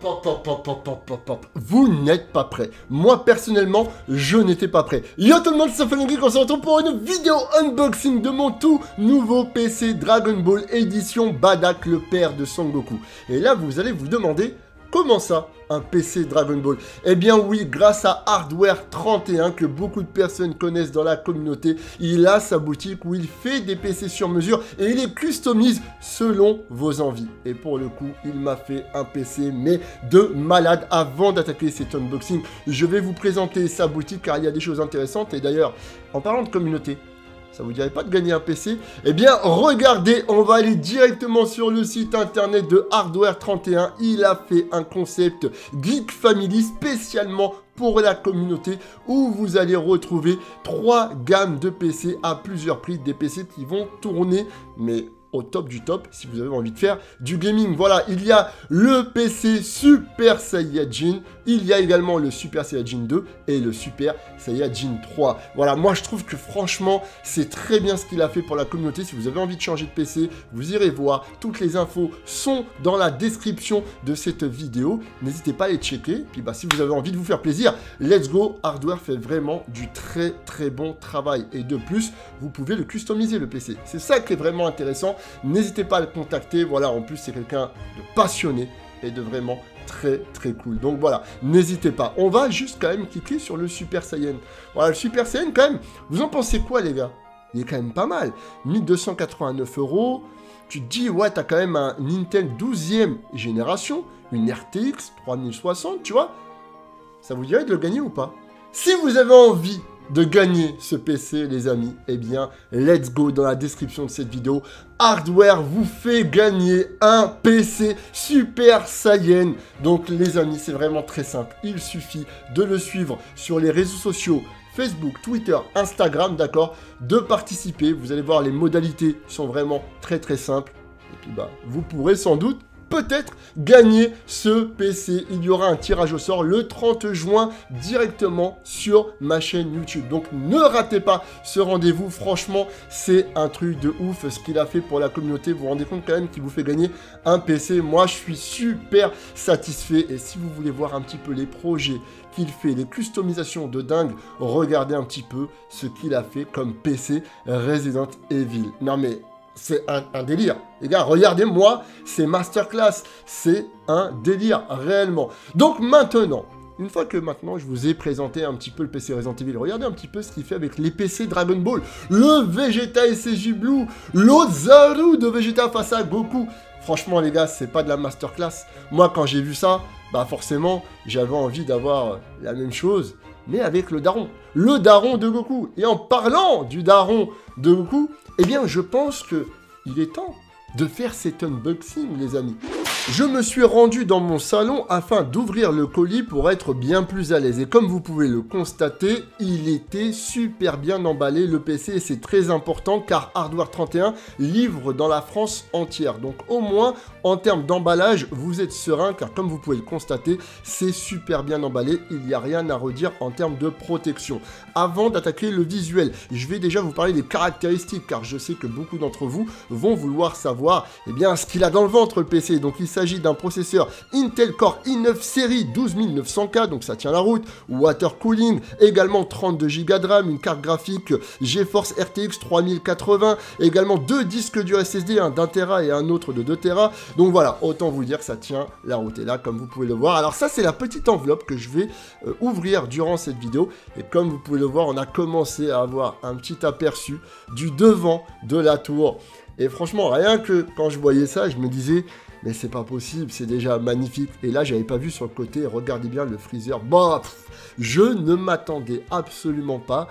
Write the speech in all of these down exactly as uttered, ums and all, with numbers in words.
pop, pop, pop, pop, pop, pop, pop. Vous n'êtes pas prêts. Moi, personnellement, je n'étais pas prêt. Yo tout le monde, c'est Sofian le Geek, on se retrouve pour une vidéo unboxing de mon tout nouveau P C Dragon Ball édition Bardock, le père de Son Goku. Et là, vous allez vous demander, comment ça ? Un P C Dragon Ball. Eh bien oui, grâce à Hardware trente et un, que beaucoup de personnes connaissent dans la communauté, il a sa boutique où il fait des P C sur mesure et il les customise selon vos envies. Et pour le coup, il m'a fait un P C, mais de malade. Avant d'attaquer cet unboxing, je vais vous présenter sa boutique car il y a des choses intéressantes. Et d'ailleurs, en parlant de communauté, ça vous dirait pas de gagner un P C? Eh bien, regardez, on va aller directement sur le site internet de Hardware trente et un. Il a fait un concept Geek Family spécialement pour la communauté où vous allez retrouver trois gammes de P C à plusieurs prix. Des P C qui vont tourner, mais au top du top, si vous avez envie de faire du gaming. Voilà, il y a le P C Super Saiyajin, il y a également le Super Saiyajin deux et le Super Saiyajin trois. Voilà, moi je trouve que franchement, c'est très bien ce qu'il a fait pour la communauté. Si vous avez envie de changer de P C, vous irez voir. Toutes les infos sont dans la description de cette vidéo. N'hésitez pas à les checker. Puis bah, si vous avez envie de vous faire plaisir, let's go. Hardware fait vraiment du très très bon travail. Et de plus, vous pouvez le customiser le P C. C'est ça qui est vraiment intéressant. N'hésitez pas à le contacter, voilà, en plus c'est quelqu'un de passionné et de vraiment très très cool. Donc voilà, n'hésitez pas. On va juste quand même cliquer sur le Super Saiyan. Voilà, le Super Saiyan quand même, vous en pensez quoi les gars? Il est quand même pas mal. mille deux cent quatre-vingt-neuf euros, tu te dis ouais, t'as quand même un Intel douzième génération, une R T X trente soixante, tu vois. Ça vous dirait de le gagner ou pas? Si vous avez envie de gagner ce P C les amis, eh bien let's go. Dans la description de cette vidéo, Hardware vous fait gagner un P C Super Saiyan. Donc les amis, c'est vraiment très simple, il suffit de le suivre sur les réseaux sociaux Facebook, Twitter, Instagram, d'accord, de participer. Vous allez voir, les modalités sont vraiment très très simples et puis bah vous pourrez sans doute peut-être gagner ce P C. Il y aura un tirage au sort le trente juin directement sur ma chaîne YouTube. Donc ne ratez pas ce rendez-vous. Franchement, c'est un truc de ouf ce qu'il a fait pour la communauté. Vous vous rendez compte quand même qu'il vous fait gagner un P C. Moi, je suis super satisfait. Et si vous voulez voir un petit peu les projets qu'il fait, les customisations de dingue, regardez un petit peu ce qu'il a fait comme P C Resident Evil. Non mais... c'est un, un délire. Les gars, regardez-moi, c'est masterclass. C'est un délire, réellement. Donc maintenant, une fois que maintenant je vous ai présenté un petit peu le P C Resident Evil, regardez un petit peu ce qu'il fait avec les P C Dragon Ball. Le Vegeta et ses jubilous, l'Ozaru de Vegeta face à Goku. Franchement les gars, c'est pas de la masterclass. Moi quand j'ai vu ça, bah forcément, j'avais envie d'avoir la même chose, mais avec le daron. Le daron de Goku. Et en parlant du daron de Goku, eh bien, je pense que il est temps de faire cet unboxing, les amis. Je me suis rendu dans mon salon afin d'ouvrir le colis pour être bien plus à l'aise. Et comme vous pouvez le constater, il était super bien emballé le P C. Et c'est très important car Hardware trente et un livre dans la France entière. Donc au moins, en termes d'emballage, vous êtes serein car comme vous pouvez le constater, c'est super bien emballé. Il n'y a rien à redire en termes de protection. Avant d'attaquer le visuel, je vais déjà vous parler des caractéristiques car je sais que beaucoup d'entre vous vont vouloir savoir eh bien, ce qu'il a dans le ventre le P C. Donc il s'agit d'un processeur Intel Core i neuf série douze mille neuf cents K, donc ça tient la route, water cooling, également trente-deux giga de RAM, une carte graphique GeForce R T X trente quatre-vingts, également deux disques durs S S D, un d'un Tera et un autre de deux Tera, donc voilà, autant vous dire que ça tient la route. Et là, comme vous pouvez le voir, alors ça c'est la petite enveloppe que je vais euh, ouvrir durant cette vidéo, et comme vous pouvez le voir, on a commencé à avoir un petit aperçu du devant de la tour, et franchement, rien que quand je voyais ça, je me disais... mais c'est pas possible, c'est déjà magnifique. Et là, j'avais pas vu sur le côté, regardez bien le freezer. Bah, pff, je ne m'attendais absolument pas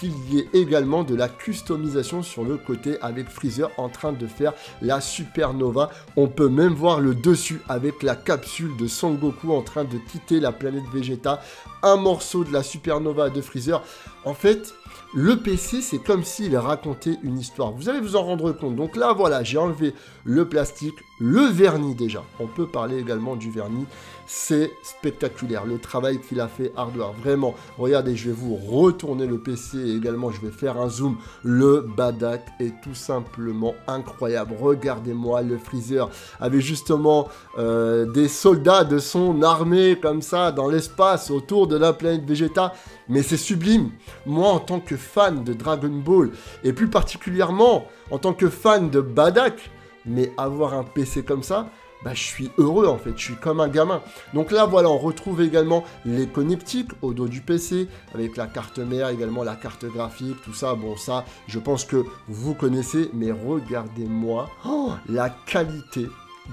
qu'il y ait également de la customisation sur le côté avec Freeza en train de faire la supernova. On peut même voir le dessus avec la capsule de Son Goku en train de quitter la planète Vegeta. Un morceau de la supernova de Freeza. En fait, le P C, c'est comme s'il racontait une histoire. Vous allez vous en rendre compte. Donc là, voilà, j'ai enlevé le plastique, le vernis déjà. On peut parler également du vernis. C'est spectaculaire, le travail qu'il a fait Hardware. Vraiment, regardez, je vais vous retourner le P C et également je vais faire un zoom. Le Bardock est tout simplement incroyable. Regardez-moi, le Freezer avait justement euh, des soldats de son armée comme ça dans l'espace autour de la planète Vegeta. Mais c'est sublime. Moi, en tant que fan de Dragon Ball, et plus particulièrement en tant que fan de Bardock, mais avoir un P C comme ça, bah, je suis heureux en fait, je suis comme un gamin. Donc là voilà, on retrouve également les connectiques au dos du P C, avec la carte mère, également la carte graphique, tout ça, bon ça, je pense que vous connaissez, mais regardez-moi oh, la qualité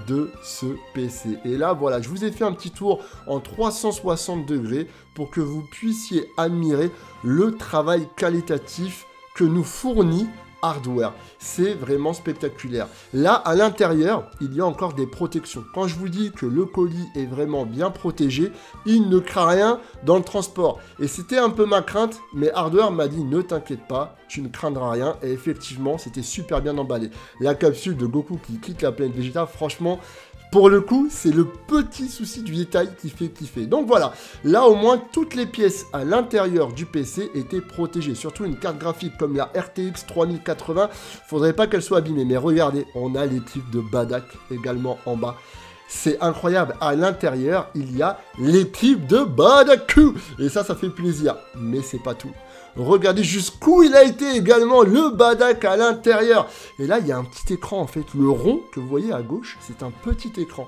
de ce P C. Et là voilà, je vous ai fait un petit tour en trois cent soixante degrés pour que vous puissiez admirer le travail qualitatif que nous fournit Hardware. C'est vraiment spectaculaire. Là, à l'intérieur, il y a encore des protections. Quand je vous dis que le colis est vraiment bien protégé, il ne craint rien dans le transport. Et c'était un peu ma crainte, mais Hardware m'a dit ne t'inquiète pas, tu ne craindras rien. Et effectivement, c'était super bien emballé. La capsule de Goku qui quitte la planète Vegeta, franchement, pour le coup, c'est le petit souci du détail qui fait kiffer. Donc voilà, là au moins, toutes les pièces à l'intérieur du P C étaient protégées. Surtout une carte graphique comme la R T X trente quatre-vingts, faudrait pas qu'elle soit abîmée. Mais regardez, on a les types de Bardock également en bas. C'est incroyable, à l'intérieur, il y a les types de Bardock. Et ça, ça fait plaisir. Mais c'est pas tout. Regardez jusqu'où il a été également le Bardock à l'intérieur. Et là, il y a un petit écran en fait. Le rond que vous voyez à gauche, c'est un petit écran.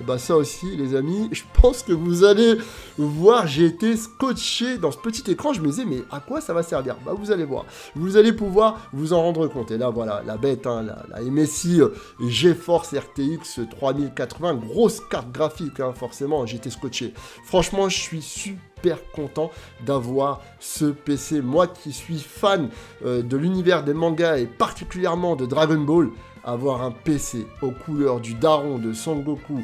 Et bah ça aussi, les amis, je pense que vous allez voir, j'ai été scotché dans ce petit écran. Je me disais, mais à quoi ça va servir? Bah vous allez voir. Vous allez pouvoir vous en rendre compte. Et là, voilà, la bête, hein, la, la M S I euh, GeForce R T X trente quatre-vingts. Grosse carte graphique, hein, forcément, j'ai été scotché. Franchement, je suis super content d'avoir ce P C. Moi qui suis fan euh, de l'univers des mangas et particulièrement de Dragon Ball, avoir un P C aux couleurs du daron de Son Goku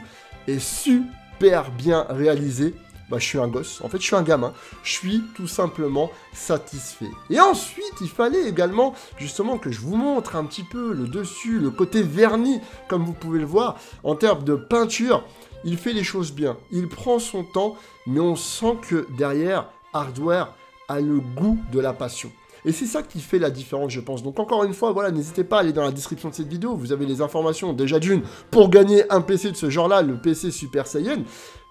est super bien réalisé. Bah, je suis un gosse, en fait je suis un gamin, je suis tout simplement satisfait. Et ensuite, il fallait également justement que je vous montre un petit peu le dessus, le côté vernis, comme vous pouvez le voir, en termes de peinture, il fait les choses bien, il prend son temps, mais on sent que derrière, Hardware a le goût de la passion. Et c'est ça qui fait la différence, je pense. Donc encore une fois, voilà, n'hésitez pas à aller dans la description de cette vidéo, vous avez les informations déjà d'une pour gagner un P C de ce genre-là, le P C Super Saiyan.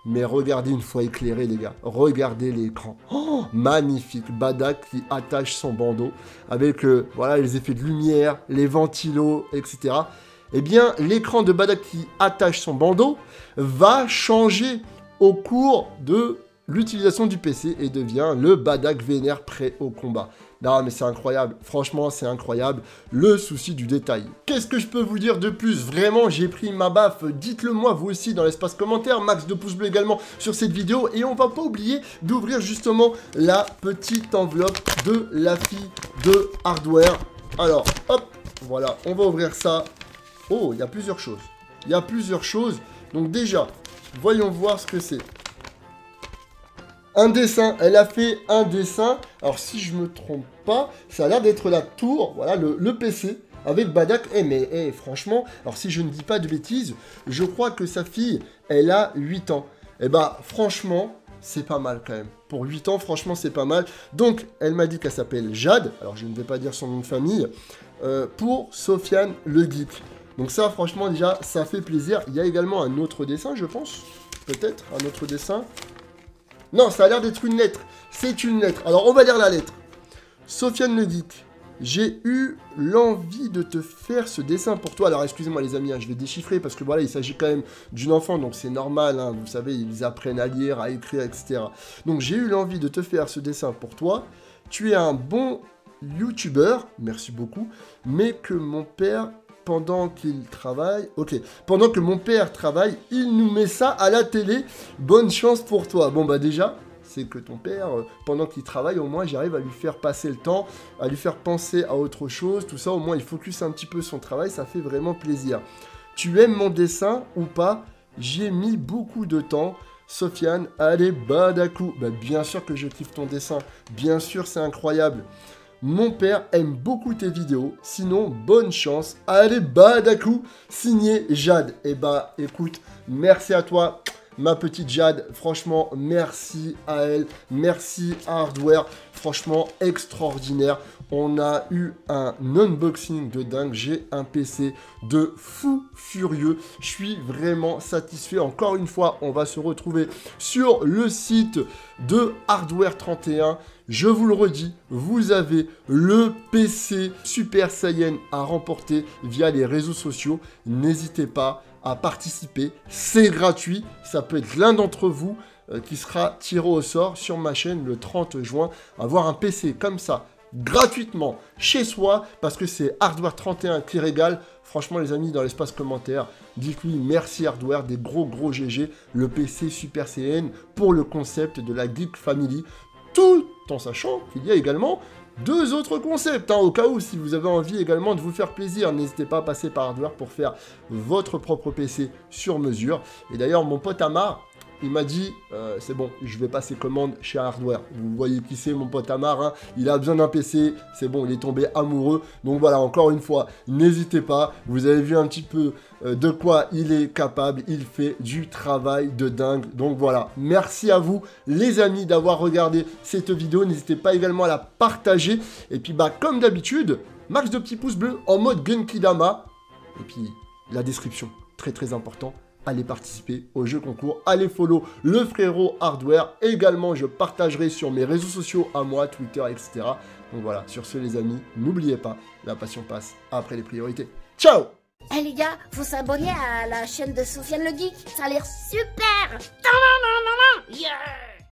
Mais regardez une fois éclairé, les gars. Regardez l'écran. Oh, magnifique. Bardock qui attache son bandeau avec euh, voilà, les effets de lumière, les ventilos, et cetera. Eh bien, l'écran de Bardock qui attache son bandeau va changer au cours de l'utilisation du P C et devient le Bardock vénère prêt au combat. Non mais c'est incroyable, franchement c'est incroyable, le souci du détail. Qu'est-ce que je peux vous dire de plus? Vraiment j'ai pris ma baffe, dites-le moi vous aussi dans l'espace commentaire, max de pouces bleus également sur cette vidéo, et on va pas oublier d'ouvrir justement la petite enveloppe de la fille de Hardware. Alors hop, voilà, on va ouvrir ça. Oh, il y a plusieurs choses, il y a plusieurs choses, donc déjà, voyons voir ce que c'est. Un dessin, elle a fait un dessin, alors si je me trompe pas, ça a l'air d'être la tour, voilà, le, le P C, avec Bardock. Eh hey, mais, hey, franchement, alors si je ne dis pas de bêtises, je crois que sa fille, elle a huit ans, et bah, franchement, c'est pas mal quand même, pour huit ans, franchement, c'est pas mal, donc, elle m'a dit qu'elle s'appelle Jade, alors je ne vais pas dire son nom de famille, euh, pour Sofian le Geek, donc ça, franchement, déjà, ça fait plaisir. Il y a également un autre dessin, je pense, peut-être, un autre dessin. Non, ça a l'air d'être une lettre. C'est une lettre. Alors, on va lire la lettre. Sofiane le Geek, j'ai eu l'envie de te faire ce dessin pour toi. Alors, excusez-moi les amis, hein, je vais déchiffrer parce que voilà, il s'agit quand même d'une enfant, donc c'est normal. Hein, vous savez, ils apprennent à lire, à écrire, et cetera. Donc, j'ai eu l'envie de te faire ce dessin pour toi. Tu es un bon youtubeur, merci beaucoup, mais que mon père... Pendant qu'il travaille, ok, pendant que mon père travaille, il nous met ça à la télé, bonne chance pour toi. Bon bah déjà, c'est que ton père, euh, pendant qu'il travaille, au moins j'arrive à lui faire passer le temps, à lui faire penser à autre chose, tout ça, au moins il focus un petit peu son travail, ça fait vraiment plaisir. Tu aimes mon dessin ou pas? J'y ai mis beaucoup de temps. Sofiane, allez, Bardock. Bah bien sûr que je kiffe ton dessin, bien sûr c'est incroyable. Mon père aime beaucoup tes vidéos, sinon bonne chance, allez Bardock, signé Jade. Et bah écoute, merci à toi, ma petite Jade. Franchement, merci à elle, merci à Hardware, franchement extraordinaire. On a eu un unboxing de dingue, j'ai un P C de fou furieux, je suis vraiment satisfait. Encore une fois, on va se retrouver sur le site de Hardware trente et un. Je vous le redis, vous avez le P C Super Saiyan à remporter via les réseaux sociaux. N'hésitez pas à participer, c'est gratuit, ça peut être l'un d'entre vous euh, qui sera tiré au sort sur ma chaîne le trente juin. Avoir un P C comme ça, gratuitement, chez soi, parce que c'est Hardware trente et un qui régale. Franchement les amis, dans l'espace commentaire, dites-lui merci Hardware, des gros gros G G, le P C Super Saiyan pour le concept de la Geek Family, tout en sachant qu'il y a également deux autres concepts, hein, au cas où si vous avez envie également de vous faire plaisir, n'hésitez pas à passer par Hardware pour faire votre propre P C sur mesure. Et d'ailleurs mon pote Amar, il m'a dit euh, c'est bon, je vais passer commande chez Hardware. Vous voyez qui c'est mon pote Amar, hein, il a besoin d'un P C, c'est bon, il est tombé amoureux. Donc voilà, encore une fois, n'hésitez pas, vous avez vu un petit peu euh, de quoi il est capable, il fait du travail de dingue. Donc voilà, merci à vous les amis d'avoir regardé cette vidéo, n'hésitez pas également à la partager. Et puis bah comme d'habitude, max de petits pouces bleus en mode Genkidama. Et puis la description, très très important. Allez participer au jeu concours, allez follow le frérot Hardware. Également, je partagerai sur mes réseaux sociaux à moi, Twitter, et cetera. Donc voilà, sur ce les amis, n'oubliez pas, la passion passe après les priorités. Ciao! Eh hey les gars, faut s'abonner à la chaîne de Sofian le Geek, ça a l'air super! Yeah.